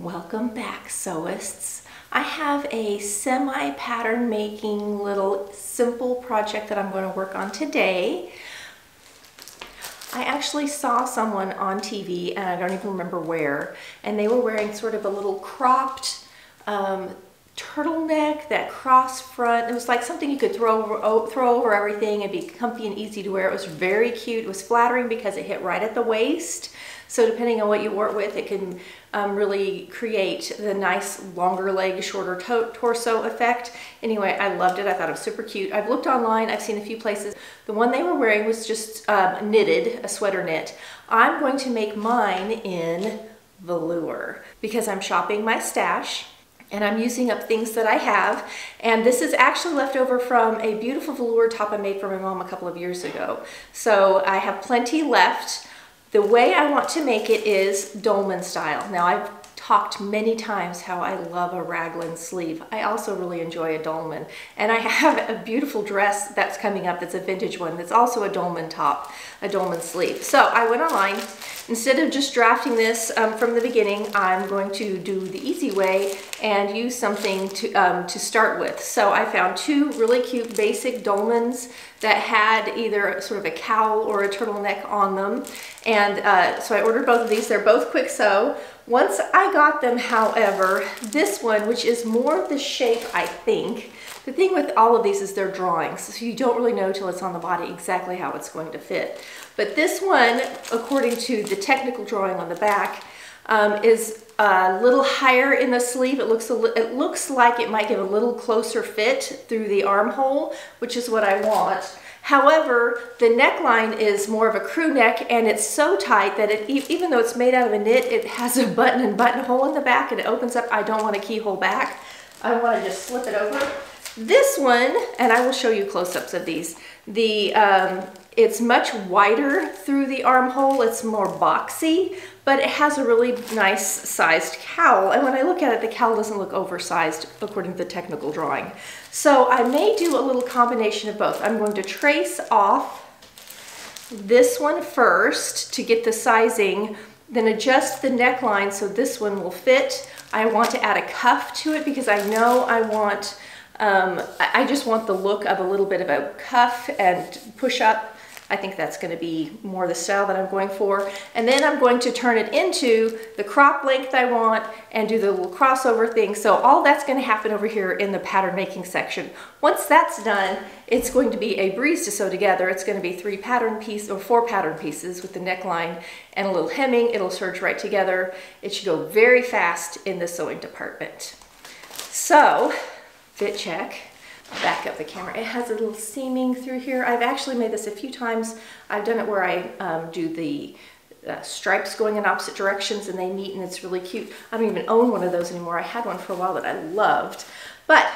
Welcome back, sewists. I have a semi-pattern making little simple project that I'm going to work on today. I actually saw someone on TV, and I don't even remember where, and they were wearing sort of a little cropped turtleneck, that cross front. It was like something you could throw over everything and be comfy and easy to wear. It was very cute. It was flattering because it hit right at the waist. So depending on what you wore it with, it can really create the nice longer leg, shorter torso effect. Anyway, I loved it. I thought it was super cute. I've looked online. I've seen a few places. The one they were wearing was just knitted, a sweater knit. I'm going to make mine in velour because I'm shopping my stash and I'm using up things that I have. And this is actually left over from a beautiful velour top I made for my mom a couple of years ago. So I have plenty left. The way I want to make it is dolman style. Now I've talked many times how I love a raglan sleeve. I also really enjoy a dolman. And I have a beautiful dress that's coming up that's a vintage one that's also a dolman top, a dolman sleeve. So I went online. Instead of just drafting this from the beginning, I'm going to do the easy way and use something to start with. So I found two really cute basic dolmans that had either sort of a cowl or a turtleneck on them. And so I ordered both of these. They're both Quik Sew. Once I got them, however, this one, which is more of the shape, I think. The thing with all of these is they're drawings, so you don't really know till it's on the body exactly how it's going to fit. But this one, according to the technical drawing on the back, is a little higher in the sleeve. It looks like it might give a little closer fit through the armhole, which is what I want. However, the neckline is more of a crew neck, and it's so tight that it, even though it's made out of a knit, it has a button and buttonhole in the back, and it opens up. I don't want a keyhole back. I want to just slip it over. This one, and I will show you close-ups of these, it's much wider through the armhole. It's more boxy, but it has a really nice sized cowl. And when I look at it, the cowl doesn't look oversized according to the technical drawing. So I may do a little combination of both. I'm going to trace off this one first to get the sizing, then adjust the neckline so this one will fit. I want to add a cuff to it because I know I want, I just want the look of a little bit of a cuff and push up. I think that's going to be more the style that I'm going for. And then I'm going to turn it into the crop length I want and do the little crossover thing. So all that's going to happen over here in the pattern making section. Once that's done, it's going to be a breeze to sew together. It's going to be three pattern pieces or four pattern pieces with the neckline and a little hemming. It'll surge right together. It should go very fast in the sewing department. So fit check. Back up the camera. It has a little seaming through here. I've actually made this a few times. I've done it where I do the stripes going in opposite directions and they meet, and it's really cute. I don't even own one of those anymore. I had one for a while that I loved, but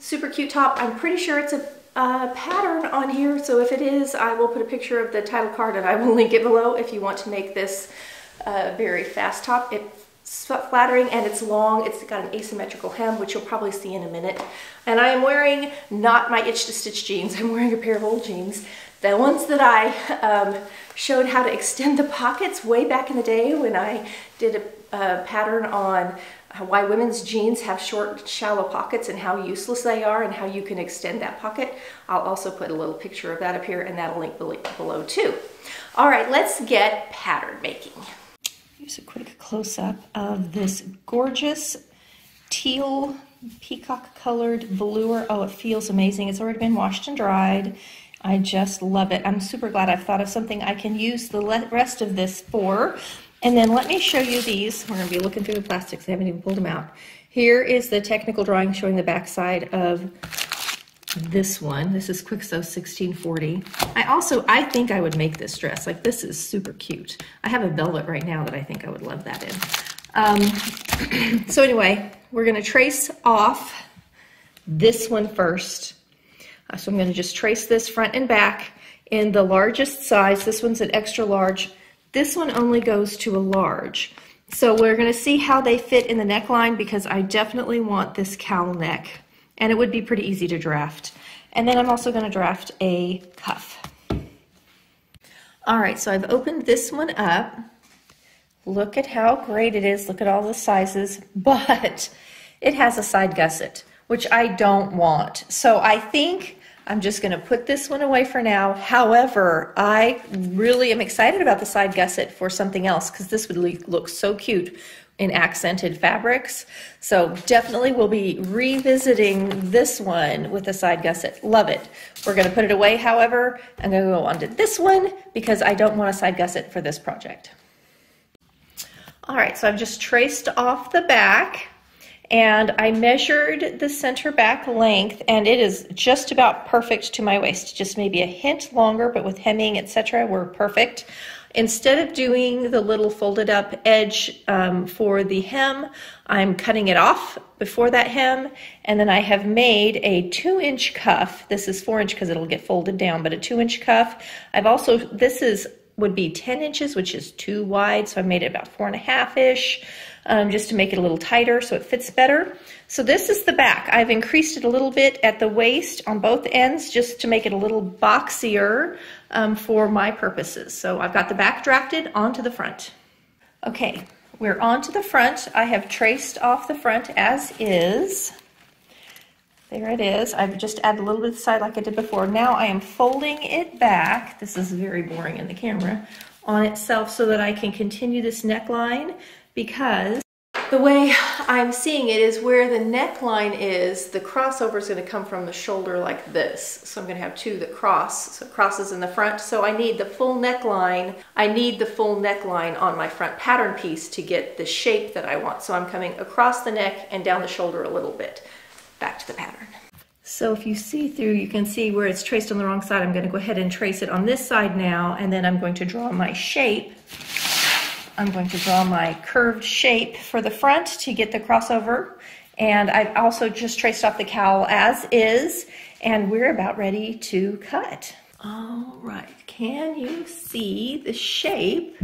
super cute top. I'm pretty sure it's a pattern on here, so if it is, I will put a picture of the title card and I will link it below if you want to make this very fast top. It's flattering and it's long. It's got an asymmetrical hem, which you'll probably see in a minute. And I am wearing not my Itch to Stitch jeans. I'm wearing a pair of old jeans. The ones that I showed how to extend the pockets way back in the day when I did a pattern on why women's jeans have short, shallow pockets and how useless they are and how you can extend that pocket. I'll also put a little picture of that up here and that'll link below too. All right, let's get pattern making. Here's a quick close-up of this gorgeous teal peacock-colored velour. Oh, it feels amazing. It's already been washed and dried. I just love it. I'm super glad I've thought of something I can use the rest of this for. And then let me show you these. We're going to be looking through the plastics. I haven't even pulled them out. Here is the technical drawing showing the backside of this one. This is Quik Sew 1640. I think I would make this dress. Like, this is super cute. I have a velvet right now that I think I would love that in. So anyway, we're going to trace off this one first. So I'm going to just trace this front and back in the largest size. This one's an extra large. This one only goes to a large. So we're going to see how they fit in the neckline because I definitely want this cowl neck. And it would be pretty easy to draft. And then I'm also going to draft a cuff. All right, so I've opened this one up. Look at how great it is. Look at all the sizes, but it has a side gusset, which I don't want. So I think I'm just going to put this one away for now. However, I really am excited about the side gusset for something else because this would look so cute in accented fabrics. So definitely we'll be revisiting this one with a side gusset. Love it. We're going to put it away. However, I'm going to go on to this one because I don't want a side gusset for this project. All right, so I've just traced off the back. And I measured the center back length, and it is just about perfect to my waist, just maybe a hint longer, but with hemming, etc., we're perfect. Instead of doing the little folded up edge for the hem, I'm cutting it off before that hem, and then I have made a 2-inch cuff. This is 4-inch because it'll get folded down, but a 2-inch cuff. I've also, this is would be 10 inches, which is too wide, so I made it about 4.5-ish. Just to make it a little tighter so it fits better. So this is the back. I've increased it a little bit at the waist on both ends just to make it a little boxier for my purposes. So I've got the back drafted onto the front. Okay, we're onto the front. I have traced off the front as is. There it is. I've just added a little bit to the side like I did before. Now I am folding it back. This is very boring in the camera on itself so that I can continue this neckline. Because the way I'm seeing it is where the neckline is, the crossover is going to come from the shoulder like this. So I'm going to have two that cross, so it crosses in the front. So I need the full neckline. I need the full neckline on my front pattern piece to get the shape that I want. So I'm coming across the neck and down the shoulder a little bit. Back to the pattern. So if you see through, you can see where it's traced on the wrong side. I'm going to go ahead and trace it on this side now, and then I'm going to draw my shape. I'm going to draw my curved shape for the front to get the crossover. And I've also just traced off the cowl as is, and we're about ready to cut. All right, can you see the shape?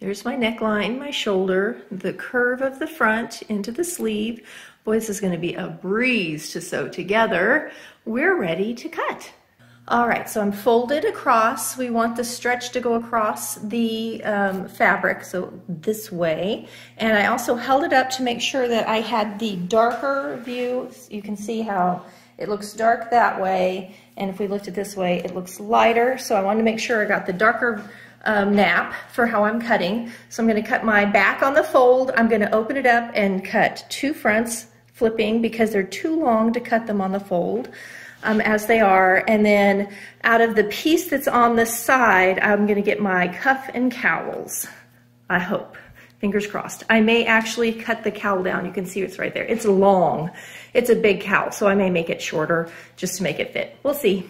There's my neckline, my shoulder, the curve of the front into the sleeve. Boy, this is going to be a breeze to sew together. We're ready to cut. All right, so I'm folded across. We want the stretch to go across the fabric, so this way. And I also held it up to make sure that I had the darker view. You can see how it looks dark that way. And if we looked at this way, it looks lighter. So I wanted to make sure I got the darker nap for how I'm cutting. So I'm gonna cut my back on the fold. I'm gonna open it up and cut two fronts, flipping, because they're too long to cut them on the fold. As they are, and then out of the piece that's on the side, I'm gonna get my cuff and cowls, I hope. Fingers crossed. I may actually cut the cowl down. You can see it's right there. It's long. It's a big cowl, so I may make it shorter just to make it fit. We'll see.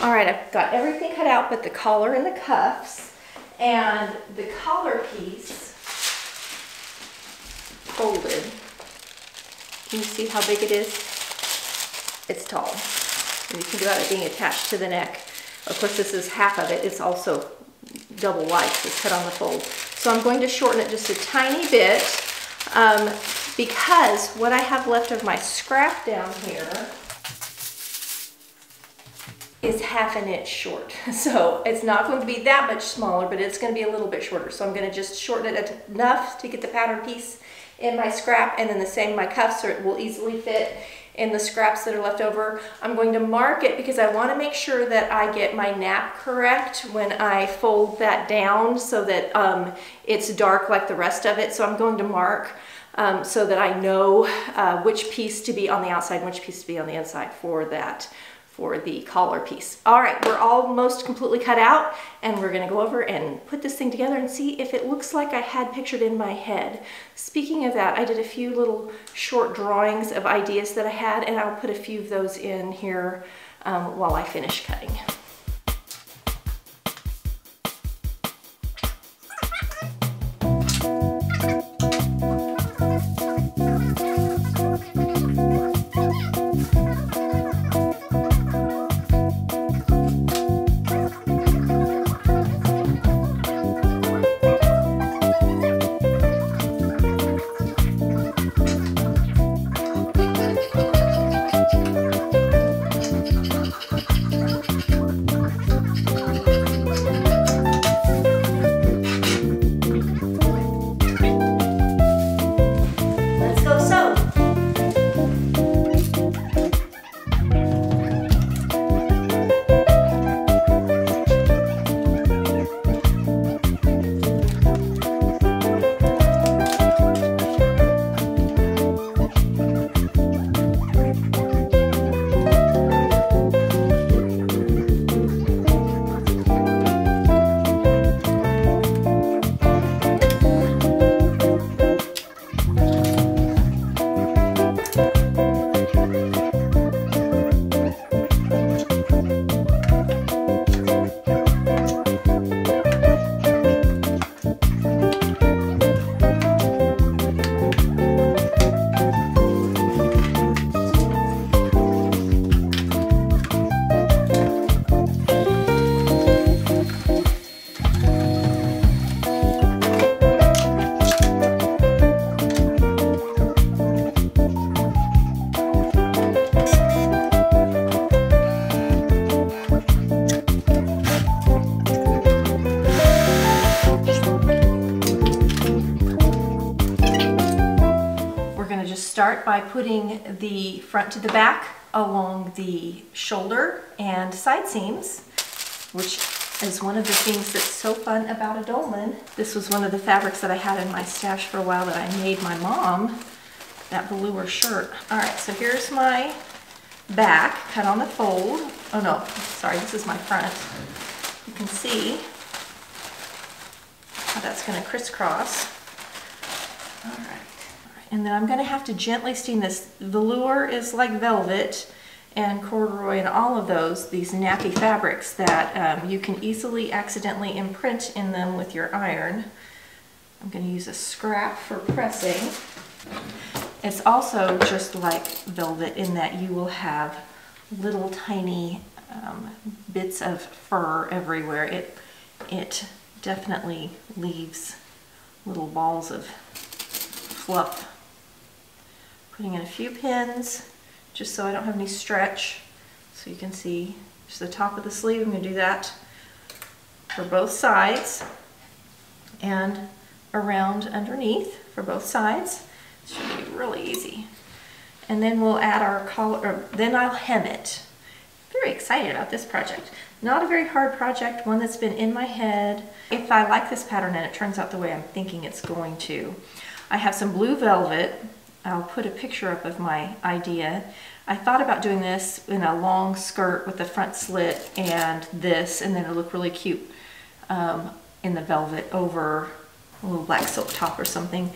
All right, I've got everything cut out but the collar and the cuffs, and the collar piece folded. Can you see how big it is? It's tall. And you think about it being attached to the neck. Of course, this is half of it. It's also double wide, so it's cut on the fold. So I'm going to shorten it just a tiny bit because what I have left of my scrap down here is 1/2 inch short. So it's not going to be that much smaller, but it's going to be a little bit shorter. So I'm going to just shorten it enough to get the pattern piece in my scrap, and then the same my cuffs, so it will easily fit in the scraps that are left over. I'm going to mark it because I want to make sure that I get my nap correct when I fold that down so that it's dark like the rest of it. So I'm going to mark so that I know which piece to be on the outside, which piece to be on the inside for that. For the collar piece. All right, we're almost completely cut out, and we're gonna go over and put this thing together and see if it looks like I had pictured in my head. Speaking of that, I did a few little short drawings of ideas that I had, and I'll put a few of those in here while I finish cutting. start by putting the front to the back along the shoulder and side seams, which is one of the things that's so fun about a dolman. This was one of the fabrics that I had in my stash for a while that I made my mom, that velour shirt. All right, so here's my back cut on the fold. Oh no, sorry, this is my front. You can see how that's gonna crisscross. All right, and then I'm gonna have to gently steam this. Velour is like velvet and corduroy and all of those, these nappy fabrics that you can easily accidentally imprint in them with your iron. I'm gonna use a scrap for pressing. It's also just like velvet in that you will have little tiny bits of fur everywhere. It definitely leaves little balls of fluff. Putting in a few pins just so I don't have any stretch. So you can see just the top of the sleeve. I'm going to do that for both sides and around underneath for both sides. It should be really easy. And then we'll add our collar, or then I'll hem it. Very excited about this project. Not a very hard project, one that's been in my head. If I like this pattern and it turns out the way I'm thinking it's going to. I have some blue velvet. I'll put a picture up of my idea. I thought about doing this in a long skirt with a front slit and this, and then it'll look really cute in the velvet over a little black silk top or something.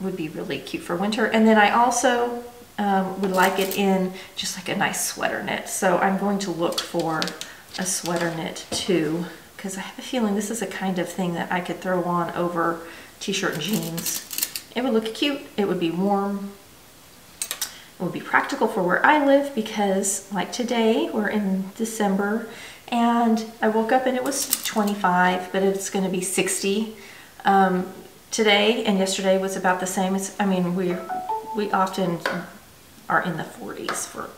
Would be really cute for winter. And then I also would like it in just like a nice sweater knit. So I'm going to look for a sweater knit too, because I have a feeling this is a kind of thing that I could throw on over t-shirt and jeans. It would look cute, it would be warm, it would be practical for where I live because like today, we're in December and I woke up and it was 25, but it's gonna be 60. Today and yesterday was about the same. It's, I mean, we often are in the 40s for,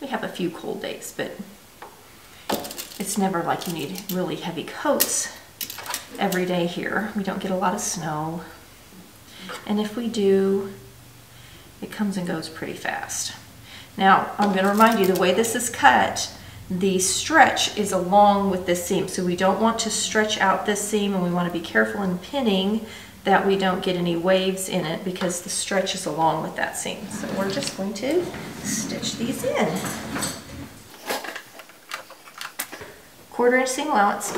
we have a few cold days, but it's never like you need really heavy coats every day here. We don't get a lot of snow. And if we do, it comes and goes pretty fast. Now, I'm gonna remind you, the way this is cut, the stretch is along with this seam, so we don't want to stretch out this seam, and we want to be careful in pinning that we don't get any waves in it because the stretch is along with that seam. So we're just going to stitch these in. 1/4 inch seam allowance.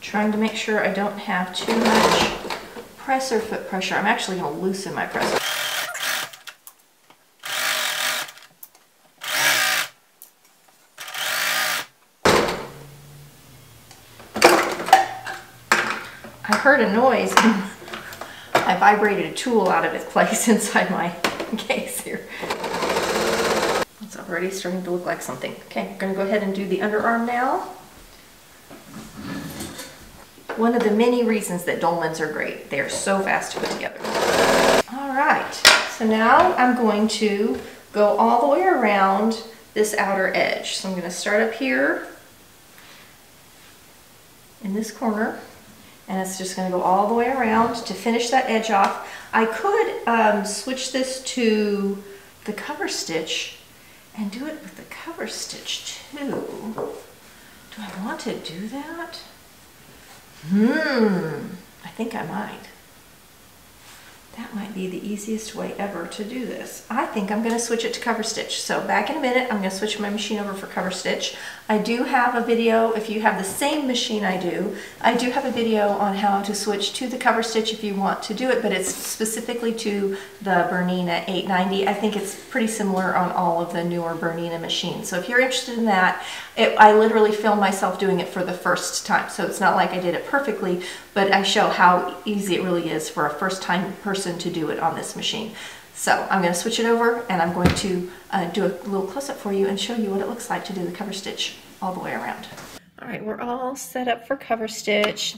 Trying to make sure I don't have too much presser foot pressure. I'm actually going to loosen my presser. I heard a noise and I vibrated a tool out of its place inside my case here. It's already starting to look like something. Okay, I'm going to go ahead and do the underarm now. One of the many reasons that dolmens are great. They're so fast to put together. All right, so now I'm going to go all the way around this outer edge. So I'm gonna start up here in this corner, and it's just gonna go all the way around to finish that edge off. I could switch this to the cover stitch and do it with the cover stitch too. Do I want to do that? I think I might. That might be the easiest way ever to do this. I think I'm going to switch it to cover stitch. So back in a minute, I'm going to switch my machine over for cover stitch. I do have a video, if you have the same machine I do have a video on how to switch to the cover stitch if you want to do it, but it's specifically to the Bernina 890. I think it's pretty similar on all of the newer Bernina machines. So if you're interested in that, I literally filmed myself doing it for the first time. So it's not like I did it perfectly, but I show how easy it really is for a first-time person to do it on this machine. So I'm going to switch it over and I'm going to do a little close-up for you and show you what it looks like to do the cover stitch all the way around. All right, we're all set up for cover stitch.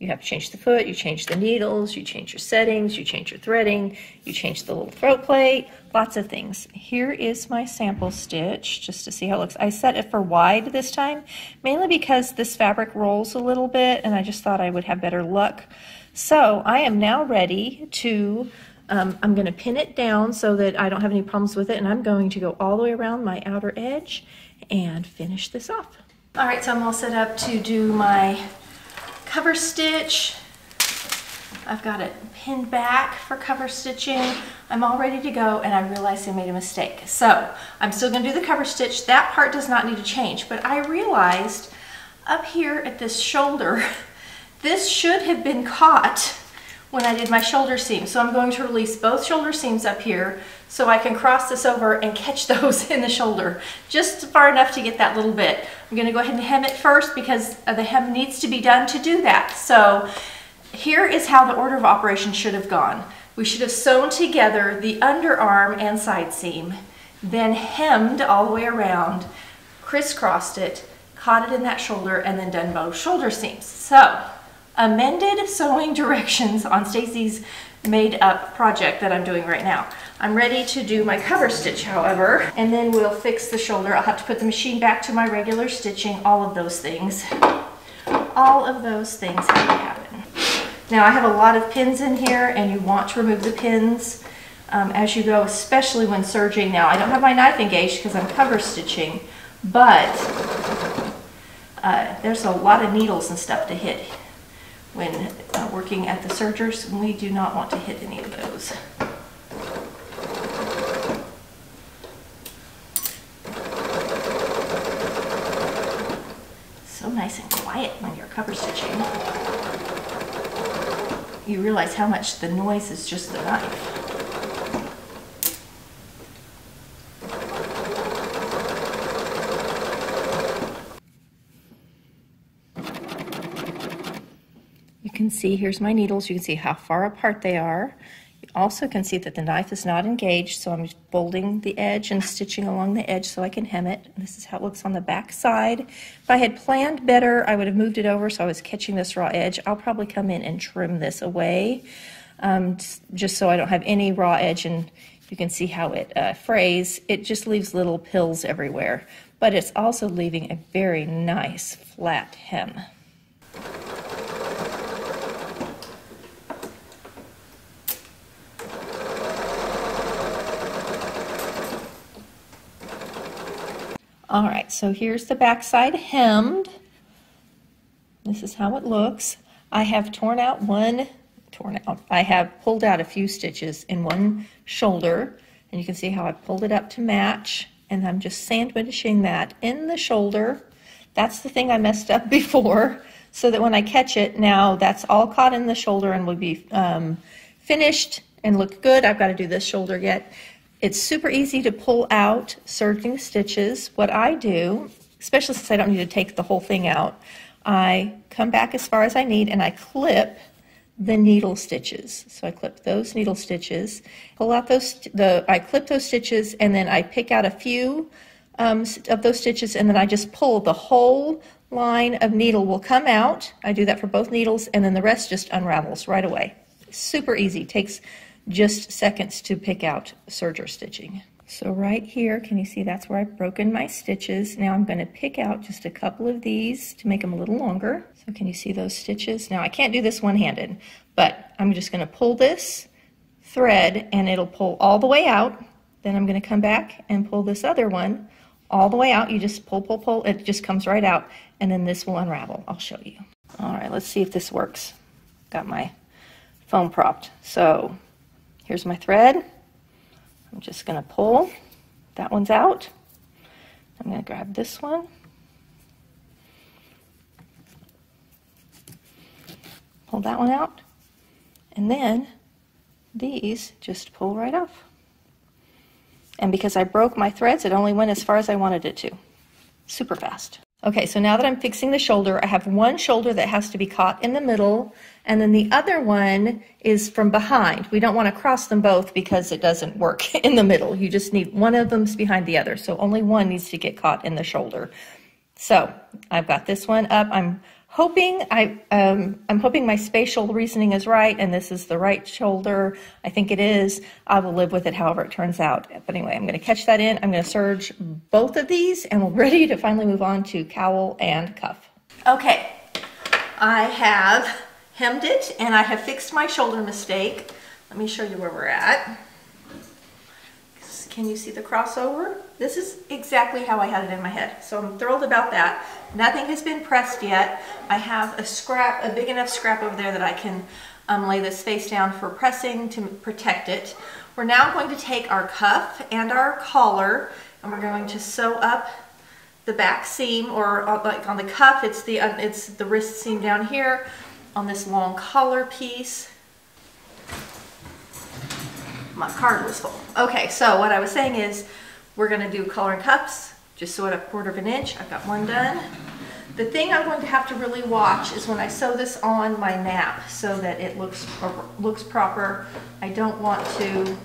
You have to change the foot, you change the needles, you change your settings, you change your threading, you change the little throat plate, lots of things. Here is my sample stitch, just to see how it looks. I set it for wide this time, mainly because this fabric rolls a little bit, and I just thought I would have better luck. So I am now ready to, I'm going to pin it down so that I don't have any problems with it, and I'm going to go all the way around my outer edge and finish this off. All right, so I'm all set up to do my cover stitch. I've got it pinned back for cover stitching. I'm all ready to go, and I realized I made a mistake. So I'm still gonna do the cover stitch. That part does not need to change, but I realized up here at this shoulder, this should have been caught when I did my shoulder seam. So I'm going to release both shoulder seams up here so I can cross this over and catch those in the shoulder, just far enough to get that little bit. I'm gonna go ahead and hem it first because the hem needs to be done to do that. So here is how the order of operations should have gone. We should have sewn together the underarm and side seam, then hemmed all the way around, crisscrossed it, caught it in that shoulder, and then done both shoulder seams. So, amended sewing directions on Stacy's made-up project that I'm doing right now. I'm ready to do my cover stitch, however, and then we'll fix the shoulder. I'll have to put the machine back to my regular stitching, all of those things. All of those things have to happen. Now, I have a lot of pins in here, and you want to remove the pins as you go, especially when serging. Now, I don't have my knife engaged because I'm cover stitching, but there's a lot of needles and stuff to hit when working at the sergers, and we do not want to hit any of those. So nice and quiet when you're cover stitching. You realize how much the noise is just the knife. Can see here's my needles. You can see how far apart they are. You also can see that the knife is not engaged, so I'm just folding the edge and stitching along the edge so I can hem it. And this is how it looks on the back side. If I had planned better, I would have moved it over so I was catching this raw edge. I'll probably come in and trim this away just so I don't have any raw edge, and you can see how it frays. It just leaves little pills everywhere, but it's also leaving a very nice flat hem. All right, so here's the backside hemmed. This is how it looks. I have I have pulled out a few stitches in one shoulder, and you can see how I pulled it up to match, and I'm just sandwiching that in the shoulder. That's the thing I messed up before, so that when I catch it, now that's all caught in the shoulder and will be finished and look good. I've got to do this shoulder yet. It's super easy to pull out serging stitches. What I do, especially since I don't need to take the whole thing out, I come back as far as I need and I clip the needle stitches. So I clip those needle stitches, pull out I clip those stitches, and then I pick out a few of those stitches, and then I just pull. The whole line of needle will come out. I do that for both needles, and then the rest just unravels right away. Super easy. Takes just seconds to pick out serger stitching. So right here, can you see that's where I've broken my stitches. Now I'm going to pick out just a couple of these to make them a little longer. So can you see those stitches? Now I can't do this one-handed, but I'm just going to pull this thread and it'll pull all the way out. Then I'm going to come back and pull this other one all the way out. You just pull, pull, pull. It just comes right out, and then this will unravel. I'll show you. All right, let's see if this works. Got my foam propped. So here's my thread. I'm just going to pull. That one's out. I'm going to grab this one. Pull that one out. And then these just pull right off. And because I broke my threads, it only went as far as I wanted it to. Super fast. Okay, so now that I'm fixing the shoulder, I have one shoulder that has to be caught in the middle, and then the other one is from behind. We don't want to cross them both because it doesn't work in the middle. You just need one of them's behind the other, so only one needs to get caught in the shoulder. So I've got this one up. I'm hoping I'm hoping my spatial reasoning is right and this is the right shoulder. I think it is. I will live with it however it turns out. But anyway, I'm going to catch that in. I'm going to serge both of these and we're ready to finally move on to cowl and cuff. Okay, I have hemmed it and I have fixed my shoulder mistake. Let me show you where we're at. Can you see the crossover? This is exactly how I had it in my head. So I'm thrilled about that. Nothing has been pressed yet. I have a scrap, a big enough scrap over there that I can lay this face down for pressing to protect it. We're now going to take our cuff and our collar and we're going to sew up the back seam, or like on the cuff, it's the wrist seam down here on this long collar piece. My card was full. Okay, so what I was saying is we're gonna do collar and cuffs, just sew it up 1/4 of an inch. I've got one done. The thing I'm going to have to really watch is when I sew this on my nap so that it looks proper. I don't want to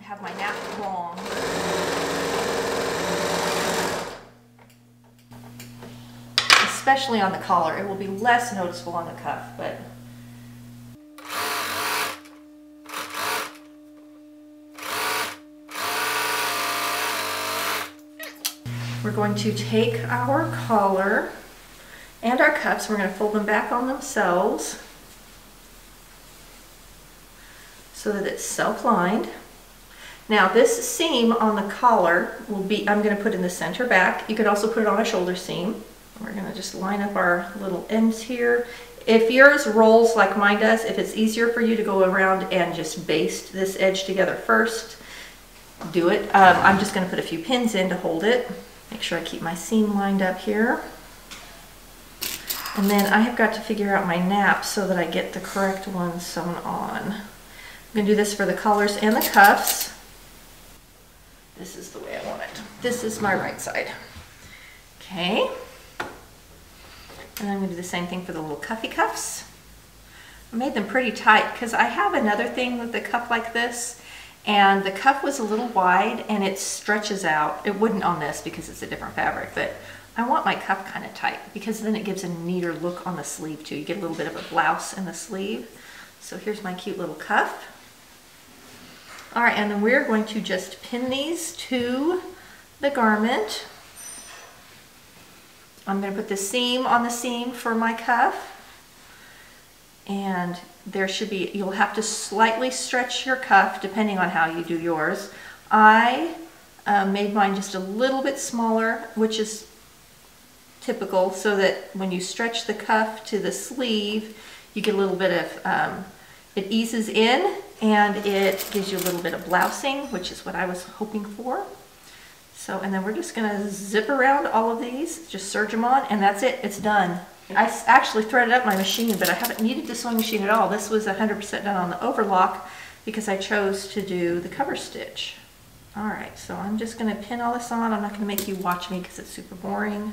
have my nap long. Especially on the collar. It will be less noticeable on the cuff, but we're going to take our collar and our cuffs, we're going to fold them back on themselves so that it's self-lined. Now this seam on the collar will be, I'm going to put in the center back. You could also put it on a shoulder seam. We're going to just line up our little ends here. If yours rolls like mine does, if it's easier for you to go around and just baste this edge together first, do it. I'm just going to put a few pins in to hold it. Make sure I keep my seam lined up here. And then I have got to figure out my nap so that I get the correct one sewn on. I'm going to do this for the collars and the cuffs. This is the way I want it. This is my right side. Okay. And then I'm going to do the same thing for the little cuffy cuffs. I made them pretty tight because I have another thing with the cuff like this. And the cuff was a little wide and it stretches out. It wouldn't on this because it's a different fabric, but I want my cuff kind of tight because then it gives a neater look on the sleeve too. You get a little bit of a blouse in the sleeve. So here's my cute little cuff. All right, and then we're going to just pin these to the garment. I'm going to put the seam on the seam for my cuff. And there should be, you'll have to slightly stretch your cuff depending on how you do yours. I made mine just a little bit smaller, which is typical, so that when you stretch the cuff to the sleeve, you get a little bit of, it eases in and it gives you a little bit of blousing, which is what I was hoping for. So, and then we're just gonna zip around all of these, just serge them on, and that's it, it's done. I actually threaded up my machine, but I haven't needed the sewing machine at all. This was 100% done on the overlock because I chose to do the cover stitch. All right, so I'm just gonna pin all this on. I'm not gonna make you watch me because it's super boring. I'm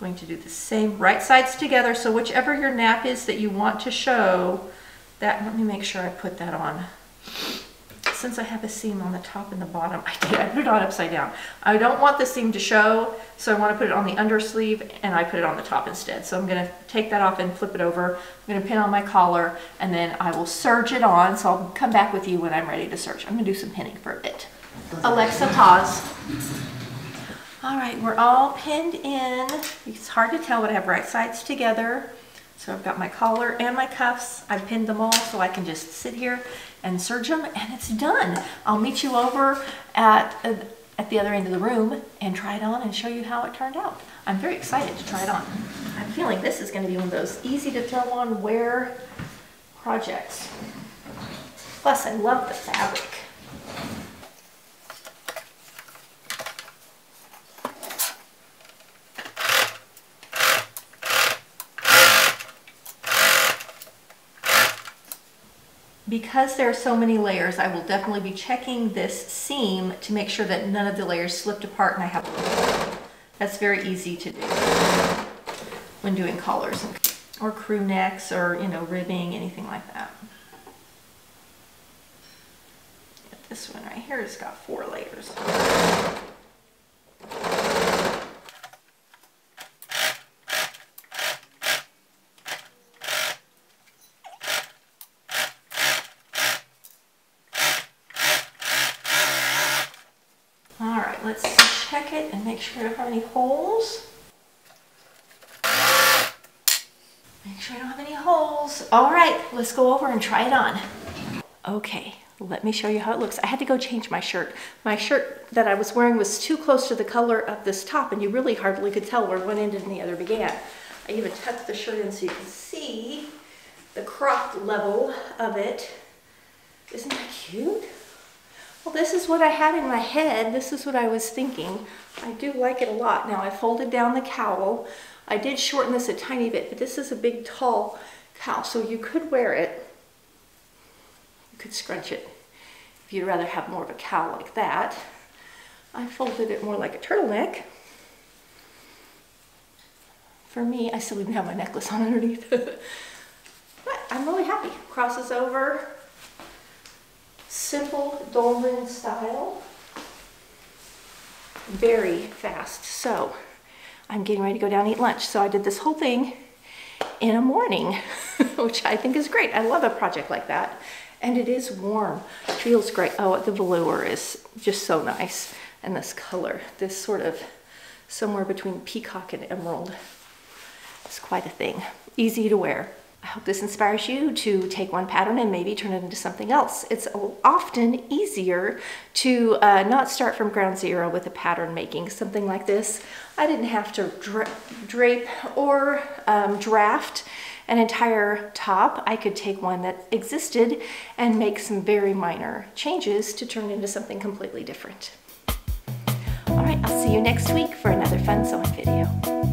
going to do the same, right sides together. So whichever your nap is that you want to show, that, let me make sure I put that on. Since I have a seam on the top and the bottom, I put it on upside down. I don't want the seam to show, so I want to put it on the undersleeve and I put it on the top instead. So I'm going to take that off and flip it over. I'm going to pin on my collar and then I will serge it on. So I'll come back with you when I'm ready to serge. I'm going to do some pinning for a bit. Alexa, pause. All right, we're all pinned in. It's hard to tell, but I have right sides together. So I've got my collar and my cuffs. I've pinned them all so I can just sit here and serge them, and it's done. I'll meet you over at the other end of the room and try it on and show you how it turned out. I'm very excited to try it on. I'm feeling this is going to be one of those easy to throw on wear projects. Plus, I love the fabric. Because there are so many layers, I will definitely be checking this seam to make sure that none of the layers slipped apart and I have. That's very easy to do when doing collars or crew necks or, you know, ribbing, anything like that. This one right here has got 4 layers on it. check it and make sure I don't have any holes. Make sure I don't have any holes. All right, let's go over and try it on. Okay, let me show you how it looks. I had to go change my shirt. My shirt that I was wearing was too close to the color of this top, and you really hardly could tell where one ended and the other began. I even tucked the shirt in so you can see the cropped level of it. Isn't that cute? Well, this is what I had in my head. This is what I was thinking. I do like it a lot. Now, I folded down the cowl. I did shorten this a tiny bit, but this is a big, tall cowl, so you could wear it. You could scrunch it if you'd rather have more of a cowl like that. I folded it more like a turtleneck. For me, I still even have my necklace on underneath. But I'm really happy. Crosses over. Simple Dolman style, very fast. So I'm getting ready to go down and eat lunch. So I did this whole thing in a morning, which I think is great. I love a project like that. And it is warm, it feels great. Oh, the velour is just so nice. And this color, this sort of somewhere between peacock and emerald, it's quite a thing, easy to wear. I hope this inspires you to take one pattern and maybe turn it into something else. It's often easier to not start from ground zero with a pattern making. Something like this, I didn't have to drape or draft an entire top. I could take one that existed and make some very minor changes to turn into something completely different. All right, I'll see you next week for another fun sewing video.